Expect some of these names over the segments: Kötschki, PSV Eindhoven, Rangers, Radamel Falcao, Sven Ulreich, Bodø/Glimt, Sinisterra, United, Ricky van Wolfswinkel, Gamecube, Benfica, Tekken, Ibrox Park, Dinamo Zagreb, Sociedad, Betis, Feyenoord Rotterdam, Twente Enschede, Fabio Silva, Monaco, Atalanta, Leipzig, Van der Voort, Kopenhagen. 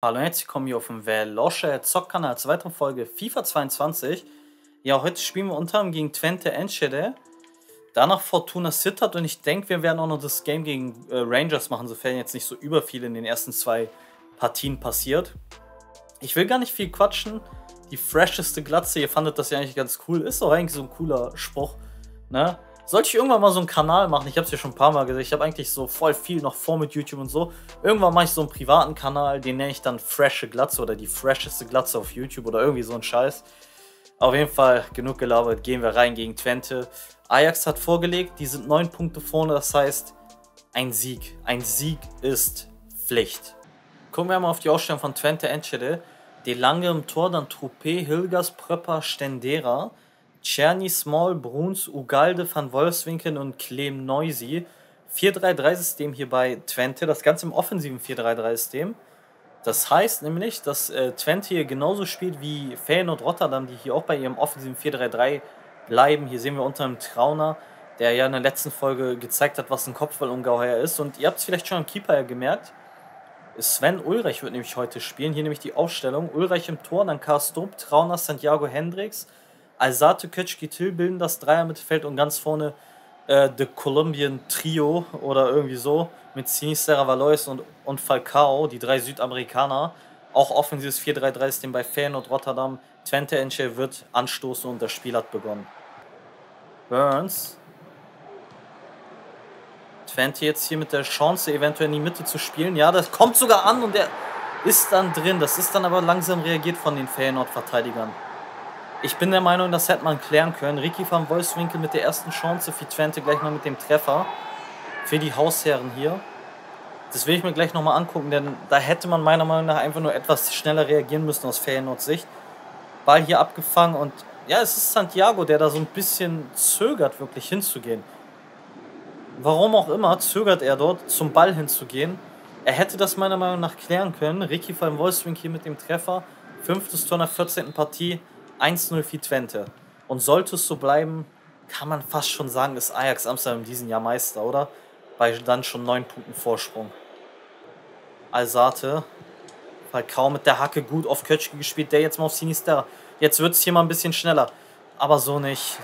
Hallo und herzlich willkommen hier auf dem Veloce Zockkanal zur weiteren Folge FIFA 22. Ja, heute spielen wir unter anderem gegen Twente Enschede, danach Fortuna Sittard und ich denke, wir werden auch noch das Game gegen Rangers machen, sofern jetzt nicht so über viel in den ersten zwei Partien passiert. Ich will gar nicht viel quatschen, die fresheste Glatze, ihr fandet das ja eigentlich ganz cool, ist doch eigentlich so ein cooler Spruch, ne? Sollte ich irgendwann mal so einen Kanal machen, ich habe es ja schon ein paar Mal gesagt, ich habe eigentlich so voll viel noch vor mit YouTube und so. Irgendwann mache ich so einen privaten Kanal, den nenne ich dann Freshe Glatze oder die fresheste Glatze auf YouTube oder irgendwie so ein Scheiß. Auf jeden Fall, genug gelabert, gehen wir rein gegen Twente. Ajax hat vorgelegt, die sind 9 Punkte vorne, das heißt ein Sieg. Ein Sieg ist Pflicht. Gucken wir mal auf die Ausstellung von Twente Enschede. De Lange im Tor, dann Troupé, Hilgers, Pröpper, Stendera. Czerny, Small, Bruns, Ugalde, Van Wolfswinkel und Clem Neusi. 4-3-3-System hier bei Twente, das Ganze im offensiven 4-3-3-System. Das heißt nämlich, dass Twente hier genauso spielt wie Feyenoord Rotterdam, die hier auch bei ihrem offensiven 4-3-3 bleiben. Hier sehen wir unter dem Trauner, der ja in der letzten Folge gezeigt hat, was ein Kopfballungeheuer ist. Und ihr habt es vielleicht schon am Keeper ja gemerkt, Sven Ulreich wird nämlich heute spielen. Hier nämlich die Aufstellung, Ulreich im Tor, dann Karstorp, Trauner, Santiago Hendricks, Alzate, Kötschki, Till bilden das Dreier-Mittelfeld und ganz vorne The Colombian Trio oder irgendwie so mit Sinisterra, Valois und Falcao, die drei Südamerikaner. Auch offensives 4-3-3-System bei Feyenoord Rotterdam. Twente Enschede wird anstoßen und das Spiel hat begonnen. Burns. Twente jetzt hier mit der Chance, eventuell in die Mitte zu spielen. Ja, das kommt sogar an und er ist dann drin. Das ist dann aber langsam reagiert von den Feyenoord-Verteidigern. Ich bin der Meinung, das hätte man klären können. Ricky van Wolfswinkel mit der ersten Chance für Twente gleich mal mit dem Treffer. Für die Hausherren hier. Das will ich mir gleich nochmal angucken, denn da hätte man meiner Meinung nach einfach nur etwas schneller reagieren müssen aus Feyenoords Sicht. Ball hier abgefangen und ja, es ist Santiago, der da so ein bisschen zögert, wirklich hinzugehen. Warum auch immer zögert er dort, zum Ball hinzugehen. Er hätte das meiner Meinung nach klären können. Ricky van Wolfswinkel mit dem Treffer. 5. Tor nach 14. Partie. 1-0 für Twente. Und sollte es so bleiben, kann man fast schon sagen, ist Ajax Amsterdam in diesem Jahr Meister, oder? Bei dann schon 9 Punkten Vorsprung. Alzate. Falcao mit der Hacke gut auf Kötschke gespielt, der jetzt mal auf Sinisterra. Jetzt wird es hier mal ein bisschen schneller. Aber so nicht.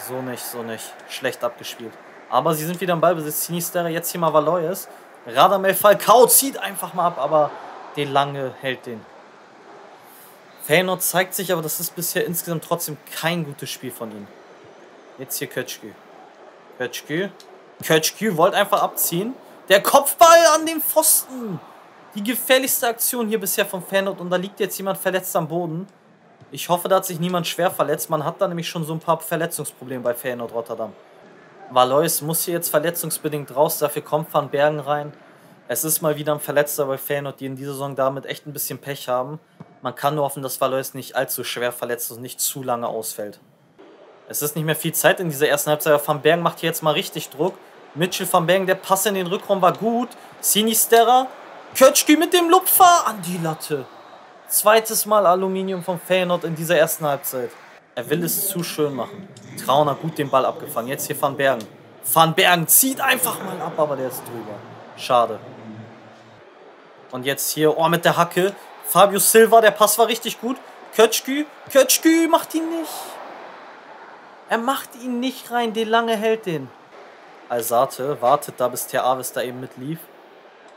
Schlecht abgespielt. Aber sie sind wieder im Ballbesitz. Sinisterra, jetzt hier mal Valois. Radamel Falcao zieht einfach mal ab, aber De Lange hält den. Feyenoord zeigt sich, aber das ist bisher insgesamt trotzdem kein gutes Spiel von ihnen. Jetzt hier Kötschki wollte einfach abziehen. Der Kopfball an den Pfosten. Die gefährlichste Aktion hier bisher von Feyenoord. Und da liegt jetzt jemand verletzt am Boden. Ich hoffe, da hat sich niemand schwer verletzt. Man hat da nämlich schon so ein paar Verletzungsprobleme bei Feyenoord Rotterdam. Valois muss hier jetzt verletzungsbedingt raus. Dafür kommt Van Bergen rein. Es ist mal wieder ein Verletzter bei Feyenoord, die in dieser Saison damit echt ein bisschen Pech haben. Man kann nur hoffen, dass Valois nicht allzu schwer verletzt und nicht zu lange ausfällt. Es ist nicht mehr viel Zeit in dieser ersten Halbzeit. Van Bergen macht hier jetzt mal richtig Druck. Mitchell van Bergen, der Pass in den Rückraum war gut. Sinisterra. Kötschki mit dem Lupfer an die Latte. Zweites Mal Aluminium von Feyenoord in dieser ersten Halbzeit. Er will es zu schön machen. Trauner gut den Ball abgefangen. Jetzt hier Van Bergen. Van Bergen zieht einfach mal ab, aber der ist drüber. Schade. Und jetzt hier, oh, mit der Hacke. Fabio Silva, der Pass war richtig gut. Kötschki macht ihn nicht. Er macht ihn nicht rein, De Lange hält den. Alzate wartet da, bis Ter Aves da eben mitlief.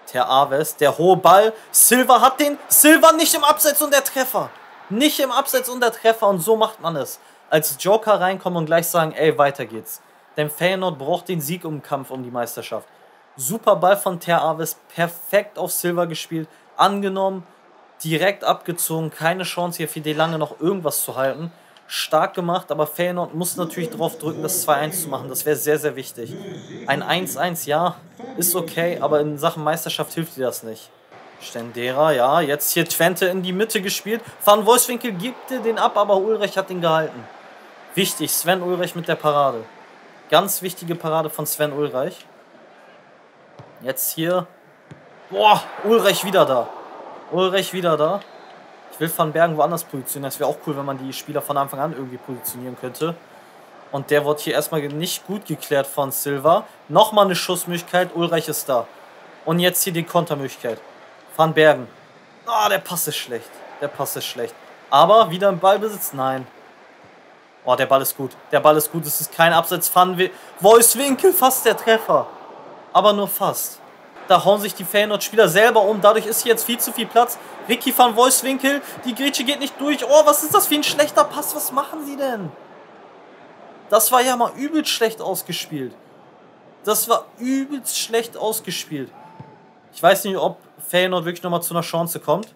Ter Aves, der hohe Ball. Silva hat den. Silva nicht im Abseits und der Treffer. Nicht im Abseits und der Treffer. Und so macht man es. Als Joker reinkommen und gleich sagen, ey, weiter geht's. Denn Feyenoord braucht den Sieg im Kampf um die Meisterschaft. Super Ball von Ter Aves. Perfekt auf Silva gespielt. Angenommen. Direkt abgezogen, keine Chance hier für De Lange noch irgendwas zu halten. Stark gemacht, aber Feyenoord muss natürlich drauf drücken, das 2-1 zu machen. Das wäre sehr, sehr wichtig. Ein 1-1, ja, ist okay, aber in Sachen Meisterschaft hilft dir das nicht. Stendera, ja, jetzt hier Twente in die Mitte gespielt. Van Wolfswinkel gibt den ab, aber Ulreich hat ihn gehalten. Wichtig, Sven Ulreich mit der Parade. Ganz wichtige Parade von Sven Ulreich. Jetzt hier, boah, Ulreich wieder da. Ulreich wieder da. Ich will Van Bergen woanders positionieren. Das wäre auch cool, wenn man die Spieler von Anfang an irgendwie positionieren könnte. Und der wird hier erstmal nicht gut geklärt von Silva. Nochmal eine Schussmöglichkeit. Ulreich ist da. Und jetzt hier die Kontermöglichkeit. Van Bergen. Oh, der Pass ist schlecht. Der Pass ist schlecht. Aber wieder im Ballbesitz? Nein. Oh, der Ball ist gut. Der Ball ist gut. Es ist kein Abseits. Wolfswinkel, fast der Treffer. Aber nur fast. Da hauen sich die Feyenoord-Spieler selber um. Dadurch ist hier jetzt viel zu viel Platz. Ricky van Wolfswinkel. Die Grätsche geht nicht durch. Oh, was ist das für ein schlechter Pass? Was machen sie denn? Das war ja mal übelst schlecht ausgespielt. Das war übelst schlecht ausgespielt. Ich weiß nicht, ob Feyenoord wirklich nochmal zu einer Chance kommt.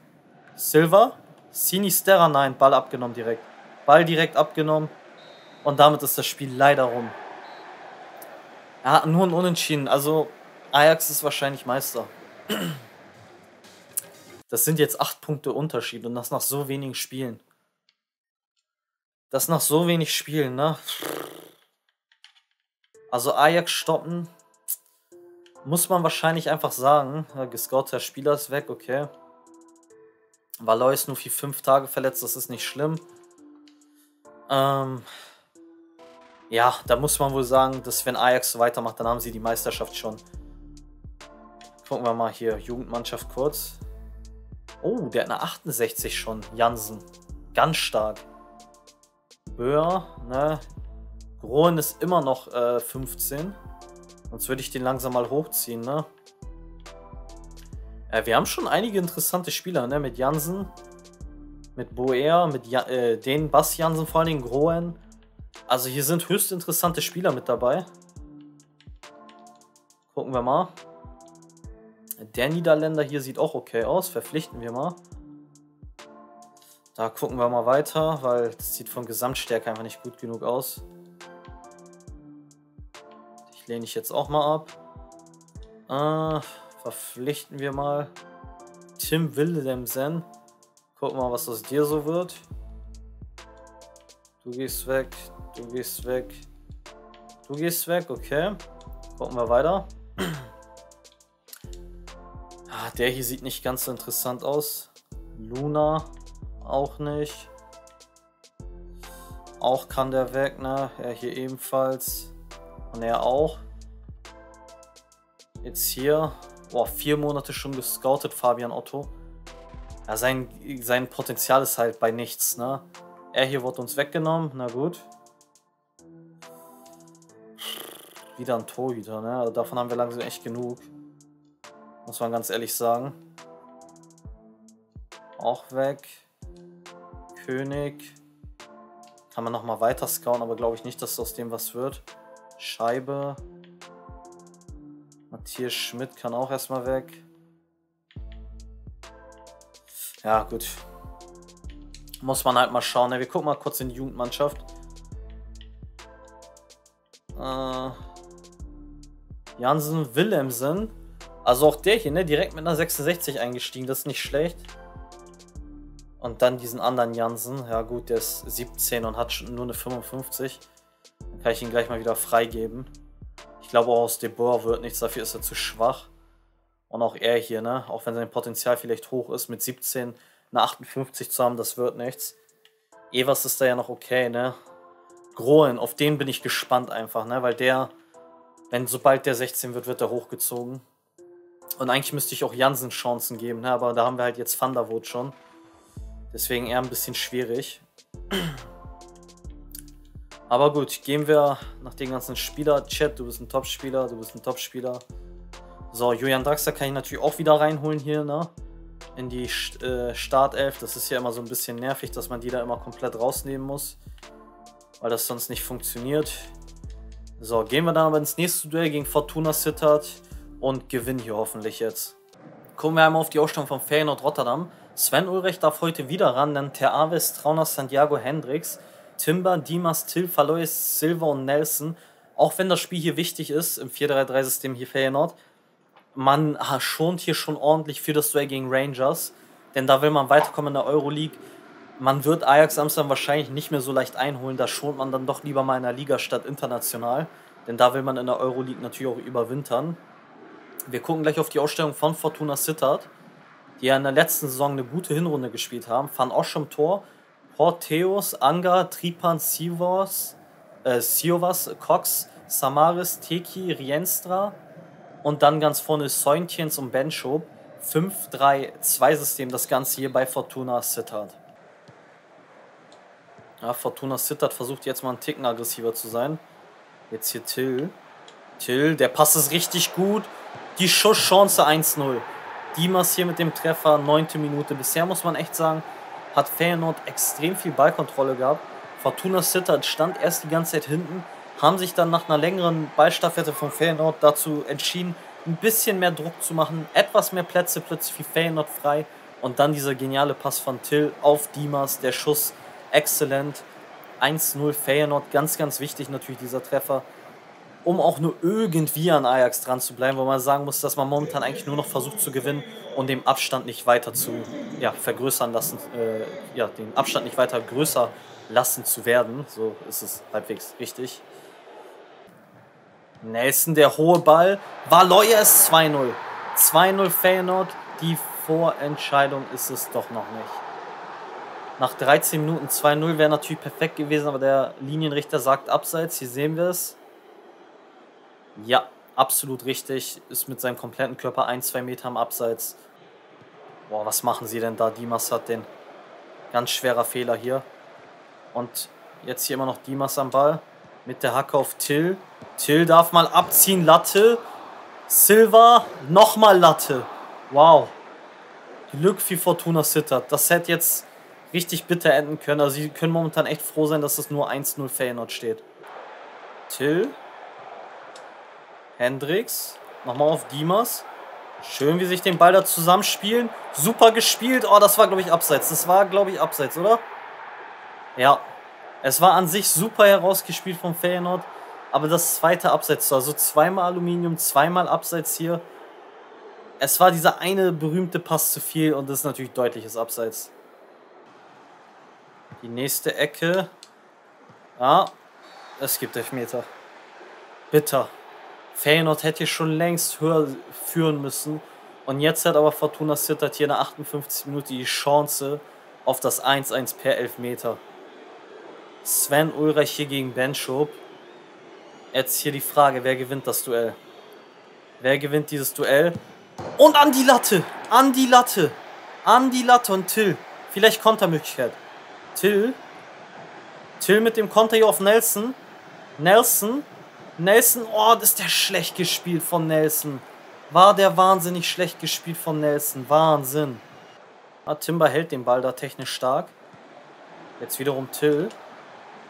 Silva. Sinisterra, nein. Ball abgenommen direkt. Ball direkt abgenommen. Und damit ist das Spiel leider rum. Ja, nur ein Unentschieden. Also Ajax ist wahrscheinlich Meister. Das sind jetzt 8 Punkte Unterschied. Und das nach so wenigen Spielen. Das nach so wenig Spielen, ne? Also Ajax stoppen, muss man wahrscheinlich einfach sagen. Gescorter Spieler ist weg, okay. Valois ist nur für 5 Tage verletzt, das ist nicht schlimm. Ja, da muss man wohl sagen, dass wenn Ajax so weitermacht, dann haben sie die Meisterschaft schon. Gucken wir mal hier, Jugendmannschaft kurz. Oh, der hat eine 68 schon, Jansen. Ganz stark. Böhr, ne? Groen ist immer noch 15. Sonst würde ich den langsam mal hochziehen, ne? Wir haben schon einige interessante Spieler, ne? Mit Jansen, mit Boer, mit den Bas Jansen, vor allen Dingen Groen. Also hier sind höchst interessante Spieler mit dabei. Gucken wir mal. Der Niederländer hier sieht auch okay aus. Verpflichten wir mal. Da gucken wir mal weiter, weil das sieht von Gesamtstärke einfach nicht gut genug aus. Ich lehne ich jetzt auch mal ab. Verpflichten wir mal Tim Willemsen. Gucken wir mal, was aus dir so wird. Du gehst weg, du gehst weg, du gehst weg, okay. Gucken wir weiter. Der hier sieht nicht ganz so interessant aus. Luna auch nicht. Auch kann der weg, ne? Ja, hier ebenfalls. Und er auch. Jetzt hier. Boah, 4 Monate schon gescoutet, Fabian Otto. Ja, sein Potenzial ist halt bei nichts, ne? Er hier wird uns weggenommen, na gut. Wieder ein Torhüter, ne? Also davon haben wir langsam echt genug. Muss man ganz ehrlich sagen. Auch weg. König. Kann man nochmal weiter scouten, aber glaube ich nicht, dass aus dem was wird. Scheibe. Matthias Schmidt kann auch erstmal weg. Ja, gut. Muss man halt mal schauen. Ne? Wir gucken mal kurz in die Jugendmannschaft. Jansen, Willemsen. Also auch der hier, ne? Direkt mit einer 66 eingestiegen. Das ist nicht schlecht. Und dann diesen anderen Jansen. Ja gut, der ist 17 und hat schon nur eine 55. Dann kann ich ihn gleich mal wieder freigeben. Ich glaube auch aus De Boer wird nichts. Dafür ist er zu schwach. Und auch er hier, ne? Auch wenn sein Potenzial vielleicht hoch ist mit 17... eine 58 zu haben, das wird nichts. Evers ist da ja noch okay, ne? Groen, auf den bin ich gespannt einfach, ne? Weil der, sobald der 16 wird, wird er hochgezogen. Und eigentlich müsste ich auch Jansen Chancen geben, ne? Aber da haben wir halt jetzt Van der Voort schon. Deswegen eher ein bisschen schwierig. Aber gut, gehen wir nach den ganzen Spieler. Chat, du bist ein Top-Spieler, du bist ein Top-Spieler. So, Julian Draxler kann ich natürlich auch wieder reinholen hier, ne? In die Startelf. Das ist ja immer so ein bisschen nervig, dass man die da immer komplett rausnehmen muss, weil das sonst nicht funktioniert. So, gehen wir dann aber ins nächste Duell gegen Fortuna Sittard und gewinnen hier hoffentlich jetzt. Gucken wir einmal auf die Ausstellung von Feyenoord Rotterdam. Sven Ulreich darf heute wieder ran, denn Ter Aves, Trauner, Santiago, Hendricks, Timber, Dimas, Til, Falois, Silva und Nelson. Auch wenn das Spiel hier wichtig ist, im 4-3-3-System hier Feyenoord, man schont hier schon ordentlich für das Duell gegen Rangers, denn da will man weiterkommen in der Euroleague. Man wird Ajax Amsterdam wahrscheinlich nicht mehr so leicht einholen, da schont man dann doch lieber mal in der Liga statt international, denn da will man in der Euroleague natürlich auch überwintern. Wir gucken gleich auf die Ausstellung von Fortuna Sittard, die ja in der letzten Saison eine gute Hinrunde gespielt haben. Van Osch im Tor, Porteus, Anga, Tripan, Sivas, Cox, Samaris, Teki, Rienstra. Und dann ganz vorne Sointjens und Benschop. 5-3-2-System das Ganze hier bei Fortuna Sittard. Ja, Fortuna Sittard versucht jetzt mal einen Ticken aggressiver zu sein. Jetzt hier Till. Till, der passt es richtig gut. Die Schusschance 1-0. Dimas hier mit dem Treffer, 9. Minute. Bisher muss man echt sagen, hat Feyenoord extrem viel Ballkontrolle gehabt. Fortuna Sittard stand erst die ganze Zeit hinten, haben sich dann nach einer längeren Ballstaffette von Feyenoord dazu entschieden, ein bisschen mehr Druck zu machen, etwas mehr Plätze plötzlich für Feyenoord frei und dann dieser geniale Pass von Till auf Dimas, der Schuss, exzellent, 1-0 Feyenoord, ganz, ganz wichtig natürlich dieser Treffer, um auch nur irgendwie an Ajax dran zu bleiben, wo man sagen muss, dass man momentan eigentlich nur noch versucht zu gewinnen und den Abstand nicht weiter zu vergrößern lassen, den Abstand nicht weiter größer lassen zu werden, so ist es halbwegs richtig. Nelson, der hohe Ball. Valoya ist 2-0. 2-0 Feyenoord. Die Vorentscheidung ist es doch noch nicht. Nach 13 Minuten 2-0 wäre natürlich perfekt gewesen, aber der Linienrichter sagt abseits. Hier sehen wir es. Ja, absolut richtig. Ist mit seinem kompletten Körper 1-2 Meter am Abseits. Boah, was machen sie denn da? Dimas hat den ganz schwerer Fehler hier. Und jetzt hier immer noch Dimas am Ball. Mit der Hacke auf Till. Till darf mal abziehen. Latte. Silva. Nochmal Latte. Wow. Glück für Fortuna Sittard. Das hätte jetzt richtig bitter enden können. Also sie können momentan echt froh sein, dass es nur 1-0 Feyenoord steht. Till. Hendricks. Nochmal auf Dimas. Schön, wie sich den Ball da zusammenspielen. Super gespielt. Oh, das war, glaube ich, abseits. Das war, glaube ich, abseits, oder? Ja. Es war an sich super herausgespielt von Feyenoord, aber das zweite Abseits, also zweimal Aluminium, zweimal Abseits hier. Es war dieser eine berühmte Pass zu viel und das ist natürlich deutliches Abseits. Die nächste Ecke. Ah, es gibt Elfmeter. Bitter. Feyenoord hätte hier schon längst höher führen müssen und jetzt hat aber Fortuna Sittard hier in der 58. Minute die Chance auf das 1-1 per Elfmeter. Sven Ulreich hier gegen Benschop. Jetzt hier die Frage, wer gewinnt das Duell? Wer gewinnt dieses Duell? Und an die Latte! An die Latte! An die Latte und Till. Vielleicht Kontermöglichkeit. Till. Till mit dem Konter hier auf Nelson. Nelson. Nelson. Oh, ist der schlecht gespielt von Nelson. War der wahnsinnig schlecht gespielt von Nelson. Wahnsinn. Ah, Timber hält den Ball da technisch stark. Jetzt wiederum Till.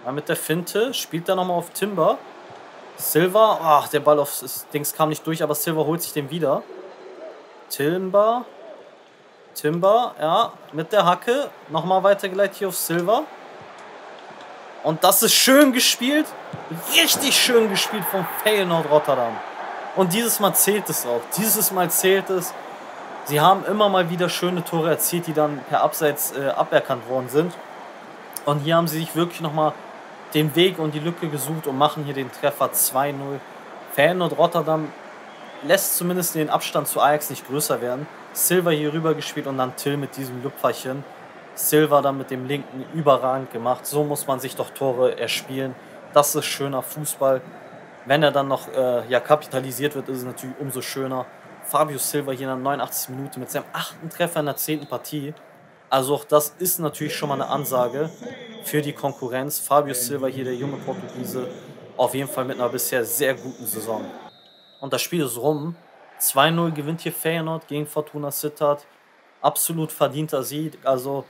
Ja, mit der Finte spielt er nochmal auf Timber. Silva, ach, der Ball auf Dings kam nicht durch, aber Silva holt sich den wieder. Timber, ja, mit der Hacke. Nochmal weitergeleitet hier auf Silva. Und das ist schön gespielt. Richtig schön gespielt von Feyenoord Rotterdam. Und dieses Mal zählt es auch. Dieses Mal zählt es. Sie haben immer mal wieder schöne Tore erzielt, die dann per Abseits aberkannt worden sind. Und hier haben sie sich wirklich nochmal den Weg und die Lücke gesucht und machen hier den Treffer 2-0. Feyenoord Rotterdam lässt zumindest den Abstand zu Ajax nicht größer werden. Silva hier rüber gespielt und dann Till mit diesem Lüpferchen. Silva dann mit dem linken überragend gemacht. So muss man sich doch Tore erspielen. Das ist schöner Fußball. Wenn er dann noch kapitalisiert wird, ist es natürlich umso schöner. Fabio Silva hier in der 89. Minute mit seinem 8. Treffer in der 10. Partie. Also auch das ist natürlich schon mal eine Ansage für die Konkurrenz. Fabio Silva hier, der junge Portugiese, auf jeden Fall mit einer bisher sehr guten Saison. Und das Spiel ist rum. 2-0 gewinnt hier Feyenoord gegen Fortuna Sittard. Absolut verdienter Sieg. Also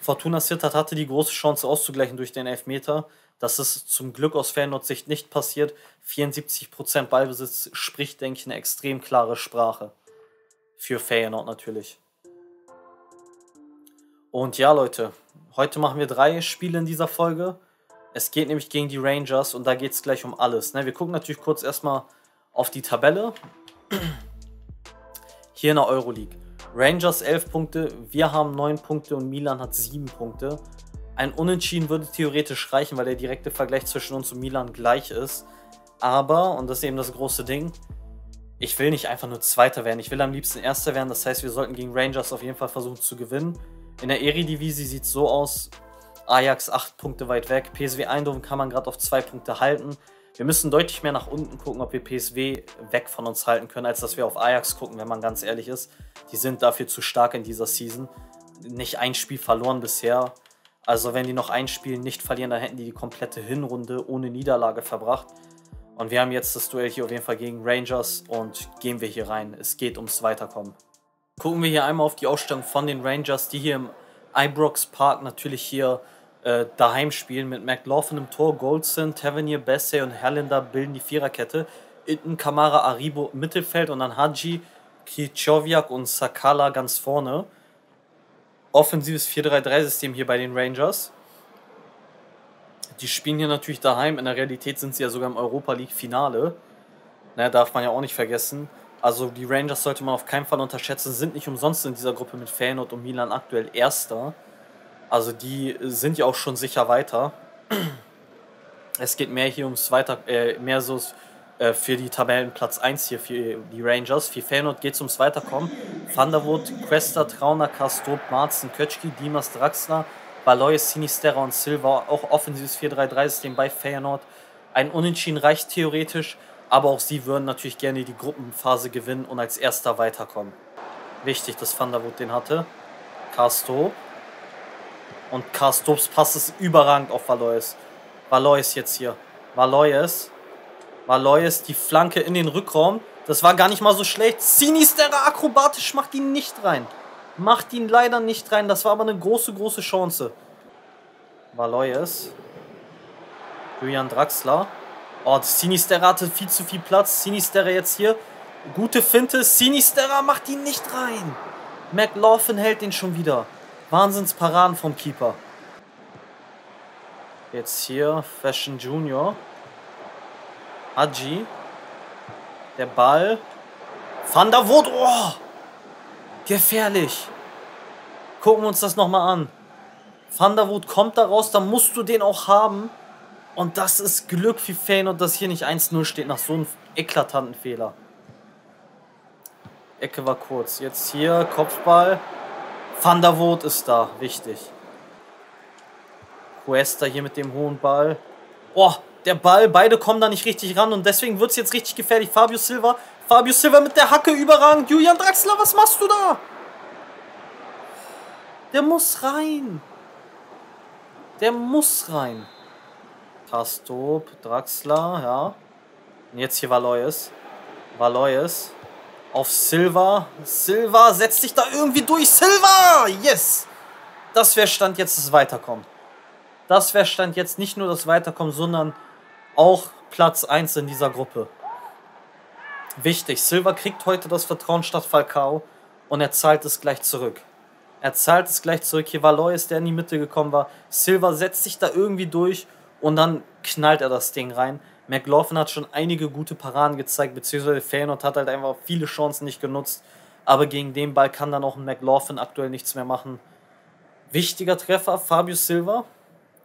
Fortuna Sittard hatte die große Chance auszugleichen durch den Elfmeter. Das ist zum Glück aus Feyenoords Sicht nicht passiert. 74% Ballbesitz spricht, denke ich, eine extrem klare Sprache. Für Feyenoord natürlich. Und ja, Leute, heute machen wir 3 Spiele in dieser Folge. Es geht nämlich gegen die Rangers und da geht es gleich um alles. Ne? Wir gucken natürlich kurz erstmal auf die Tabelle. Hier in der Euroleague. Rangers 11 Punkte, wir haben 9 Punkte und Milan hat 7 Punkte. Ein Unentschieden würde theoretisch reichen, weil der direkte Vergleich zwischen uns und Milan gleich ist. Aber, und das ist eben das große Ding, ich will nicht einfach nur Zweiter werden. Ich will am liebsten Erster werden. Das heißt, wir sollten gegen Rangers auf jeden Fall versuchen zu gewinnen. In der Eredivisie sieht es so aus, Ajax 8 Punkte weit weg, PSV Eindhoven kann man gerade auf 2 Punkte halten. Wir müssen deutlich mehr nach unten gucken, ob wir PSV weg von uns halten können, als dass wir auf Ajax gucken, wenn man ganz ehrlich ist. Die sind dafür zu stark in dieser Season. Nicht ein Spiel verloren bisher. Also wenn die noch ein Spiel nicht verlieren, dann hätten die die komplette Hinrunde ohne Niederlage verbracht. Und wir haben jetzt das Duell hier auf jeden Fall gegen Rangers und gehen wir hier rein. Es geht ums Weiterkommen. Gucken wir hier einmal auf die Ausstellung von den Rangers, die hier im Ibrox Park natürlich hier daheim spielen. Mit McLaughlin im Tor, Goldson, Tavernier, Bessey und Herlander bilden die Viererkette. Itten, Kamara, Aribo im Mittelfeld und dann Hadji, Kichowiak und Sakala ganz vorne. Offensives 4-3-3-System hier bei den Rangers. Die spielen hier natürlich daheim. In der Realität sind sie ja sogar im Europa League Finale. Naja, darf man ja auch nicht vergessen. Also die Rangers sollte man auf keinen Fall unterschätzen. Sind nicht umsonst in dieser Gruppe mit Feyenoord und Milan aktuell Erster. Also die sind ja auch schon sicher weiter. Es geht mehr hier ums Weiter, für die Tabellenplatz 1 hier für die Rangers. Für Feyenoord geht es ums Weiterkommen. Vanderwood, Questa, Trauner, Kastrup, Marzen, Kötschki, Dimas, Draxler, Baloy, Sinisterra und Silva. Auch offensives 4-3-3-System bei Feyenoord. Ein Unentschieden reicht theoretisch, aber auch sie würden natürlich gerne die Gruppenphase gewinnen und als Erster weiterkommen. Wichtig, dass Vanderwood den hatte. Kastrup. Und Kastrups Pass ist überragend auf Valois. Valois jetzt hier. Valois, die Flanke in den Rückraum. Das war gar nicht mal so schlecht. Sinisterra akrobatisch macht ihn nicht rein. Macht ihn leider nicht rein. Das war aber eine große, große Chance. Valois. Julian Draxler. Oh, Sinisterra hatte viel zu viel Platz. Sinisterra jetzt hier. Gute Finte. Sinisterra macht ihn nicht rein. McLaughlin hält den schon wieder. Wahnsinnsparaden vom Keeper. Jetzt hier Fashion Junior. Hadji. Der Ball. Van der Voort. Oh! Gefährlich. Gucken wir uns das nochmal an. Van der Voort kommt da raus. Da musst du den auch haben. Und das ist Glück für Feyenoord, dass hier nicht 1-0 steht nach so einem eklatanten Fehler. Ecke war kurz. Jetzt hier Kopfball. Van der Voort ist da. Wichtig. Cuesta hier mit dem hohen Ball. Oh! Der Ball, beide kommen da nicht richtig ran und deswegen wird es jetzt richtig gefährlich. Fabio Silva mit der Hacke überragend. Julian Draxler, was machst du da? Der muss rein. Kastrup, Draxler, ja. Und jetzt hier Valois. Auf Silva. Silva setzt sich da irgendwie durch. Silva! Yes! Das wäre Stand jetzt das Weiterkommen. Das wäre Stand jetzt nicht nur das Weiterkommen, sondern auch Platz 1 in dieser Gruppe. Wichtig, Silva kriegt heute das Vertrauen statt Falcao und er zahlt es gleich zurück. Hier war Valois, der in die Mitte gekommen war. Silva setzt sich da irgendwie durch und dann knallt er das Ding rein. McLaughlin hat schon einige gute Paraden gezeigt, beziehungsweise Feyenoord hat halt einfach viele Chancen nicht genutzt. Aber gegen den Ball kann dann auch ein McLaughlin aktuell nichts mehr machen. Wichtiger Treffer, Fabio Silva.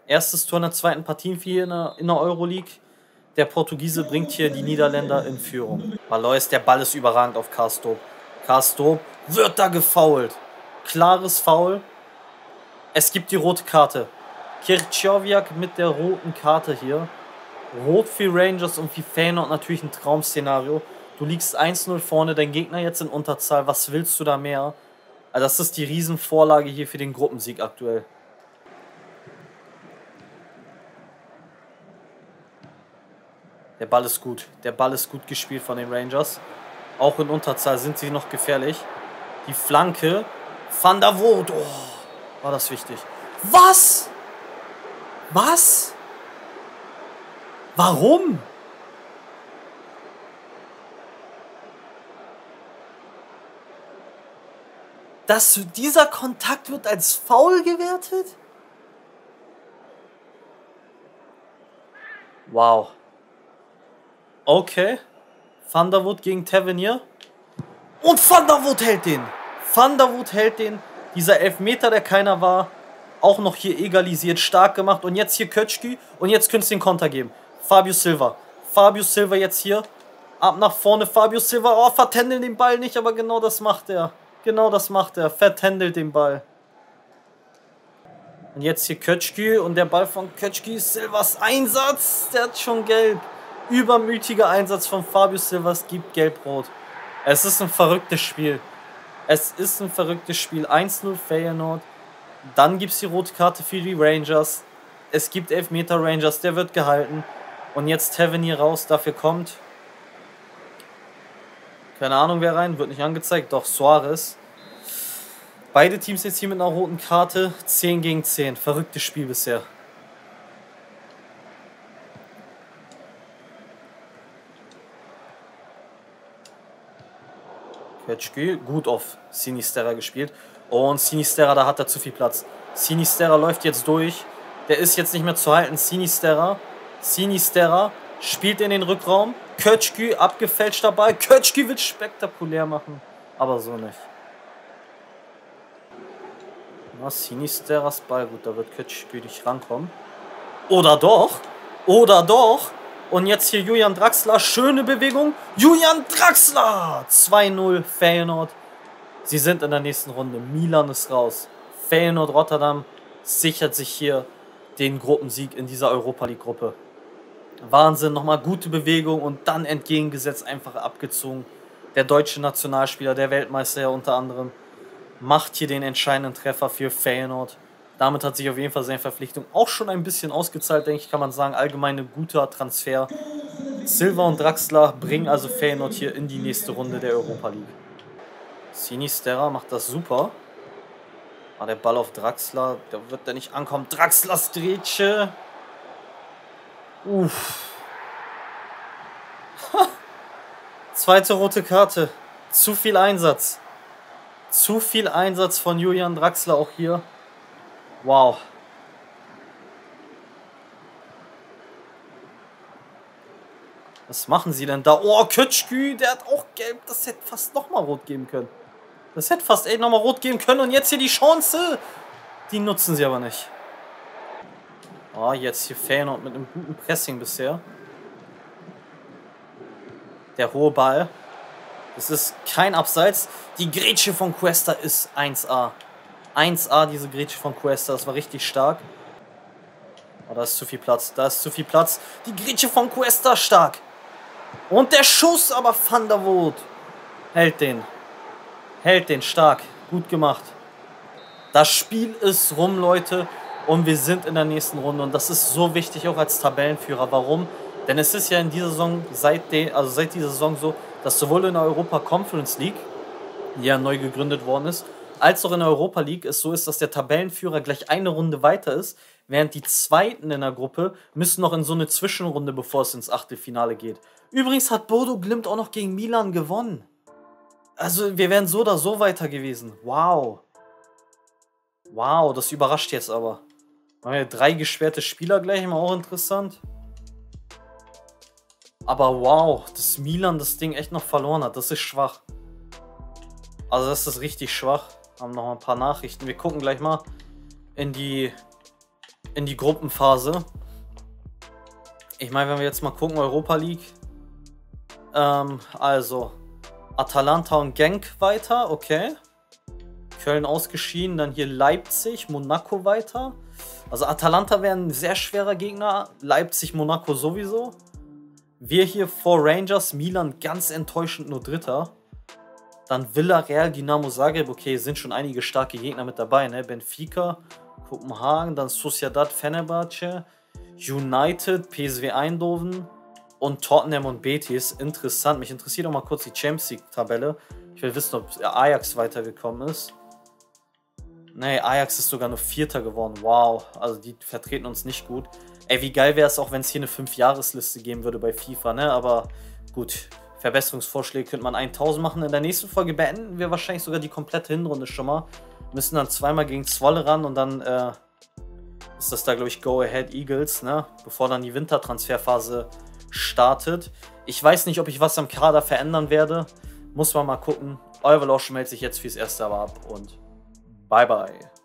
Erstes Tor in der zweiten Partie hier in der Euroleague. Der Portugiese bringt hier die Niederländer in Führung. Valois, der Ball ist überragend auf Kastrup. Kastrup wird da gefoult. Klares Foul. Es gibt die rote Karte. Kirchowiak mit der roten Karte hier. Rot für Rangers und für Feyenoord natürlich ein Traum-Szenario. Du liegst 1-0 vorne, dein Gegner jetzt in Unterzahl. Was willst du da mehr? Also das ist die Riesenvorlage hier für den Gruppensieg aktuell. Der Ball ist gut. Der Ball ist gut gespielt von den Rangers. Auch in Unterzahl sind sie noch gefährlich. Die Flanke. Van der Voort. Oh, war das wichtig. Was? Was? Warum? Dieser Kontakt wird als Foul gewertet? Wow. Okay, Van der Voort gegen Tavernier und Van der Voort hält den. Dieser Elfmeter, der keiner war, auch noch hier egalisiert, stark gemacht. Und jetzt hier Kötschki und jetzt könntest du den Konter geben. Fabio Silva jetzt hier, ab nach vorne, Fabio Silva, oh, vertändelt den Ball nicht, aber genau das macht er. Vertändelt den Ball. Und jetzt hier Kötschki und der Ball von Kötschki, Silvas Einsatz, der hat schon gelb. übermütiger Einsatz von Fabio Silvas gibt Gelb-Rot. Es ist ein verrücktes Spiel. 1-0 Feyenoord. Dann gibt es die rote Karte für die Rangers. Es gibt Elfmeter Rangers, der wird gehalten. Und jetzt Tavernier raus, dafür kommt... Keine Ahnung, wer rein, wird nicht angezeigt. Doch, Suarez. Beide Teams jetzt hier mit einer roten Karte. 10 gegen 10. Verrücktes Spiel bisher. Ketschki, gut auf Sinisterra gespielt. Und Sinisterra, da hat er zu viel Platz. Sinisterra läuft jetzt durch. Der ist jetzt nicht mehr zu halten. Sinisterra spielt in den Rückraum. Kötschki, abgefälschter Ball. Kötschki wird spektakulär machen. Aber so nicht. Na, Sinisterras Ball. Gut, da wird Kötschki nicht rankommen. Oder doch. Und jetzt hier Julian Draxler. Schöne Bewegung. Julian Draxler. 2-0 Feyenoord. Sie sind in der nächsten Runde. Milan ist raus. Feyenoord Rotterdam sichert sich hier den Gruppensieg in dieser Europa League Gruppe. Wahnsinn, nochmal gute Bewegung und dann entgegengesetzt einfach abgezogen. Der deutsche Nationalspieler, der Weltmeister ja unter anderem, macht hier den entscheidenden Treffer für Feyenoord. Damit hat sich auf jeden Fall seine Verpflichtung auch schon ein bisschen ausgezahlt, denke ich, kann man sagen. Allgemein ein guter Transfer. Silva und Draxler bringen also Feyenoord hier in die nächste Runde der Europa League. Sinisterra macht das super. Ah, der Ball auf Draxler, da wird er nicht ankommen. Draxlers Grätsche. Uff. Ha. Zweite rote Karte. Zu viel Einsatz. Zu viel Einsatz von Julian Draxler auch hier. Wow. Was machen sie denn da? Oh, Kötschkü, der hat auch gelb. Das hätte fast nochmal rot geben können. Und jetzt hier die Chance. Die nutzen sie aber nicht. Oh, jetzt hier Feyenoord mit einem guten Pressing bisher. Der hohe Ball. Es ist kein Abseits. Die Grätsche von Cuesta ist 1A. 1A, diese Grätsche von Cuesta. Das war richtig stark. Oh, da ist zu viel Platz. Die Grätsche von Cuesta stark. Und der Schuss, aber Van der Voort hält den. Stark. Gut gemacht. Das Spiel ist rum, Leute. Und wir sind in der nächsten Runde und das ist so wichtig auch als Tabellenführer. Warum? Denn es ist ja in dieser Saison, seit dieser Saison so, dass sowohl in der Europa Conference League, die ja neu gegründet worden ist, als auch in der Europa League es so ist, dass der Tabellenführer gleich eine Runde weiter ist, während die Zweiten in der Gruppe müssen noch in so eine Zwischenrunde, bevor es ins Achtelfinale geht. Übrigens hat Bodø/Glimt auch noch gegen Milan gewonnen. Also wir wären so oder so weiter gewesen. Wow. Wow, das überrascht jetzt aber. Haben wir 3 gesperrte Spieler gleich, immer auch interessant. Aber wow, dass Milan das Ding echt noch verloren hat, das ist schwach. Also das ist richtig schwach. Haben noch ein paar Nachrichten. Wir gucken gleich mal in die Gruppenphase. Ich meine, wenn wir jetzt mal gucken, Europa League. Also Atalanta und Genk weiter, okay. Köln ausgeschieden, dann hier Leipzig, Monaco weiter. Also Atalanta wäre ein sehr schwerer Gegner, Leipzig, Monaco sowieso. Wir hier vor Rangers, Milan ganz enttäuschend nur Dritter. Dann Villarreal, Dinamo Zagreb, okay, sind schon einige starke Gegner mit dabei, ne? Benfica, Kopenhagen, dann Sociedad, Fenerbahce, United, PSV Eindhoven und Tottenham und Betis. Interessant, mich interessiert auch mal kurz die Champions League-Tabelle. Ich will wissen, ob Ajax weitergekommen ist. Nee, Ajax ist sogar nur 4. geworden. Wow, also die vertreten uns nicht gut. Ey, wie geil wäre es auch, wenn es hier eine 5-Jahres-Liste geben würde bei FIFA, ne? Aber gut, Verbesserungsvorschläge könnte man 1000 machen. In der nächsten Folge beenden wir wahrscheinlich sogar die komplette Hinrunde schon mal. Müssen dann zweimal gegen Zwolle ran und dann ist das da, glaube ich, Go-Ahead-Eagles, ne? Bevor dann die Wintertransferphase startet. Ich weiß nicht, ob ich was am Kader verändern werde. Muss man mal gucken. Euer Veloce meldet sich jetzt fürs Erste aber ab und bye bye.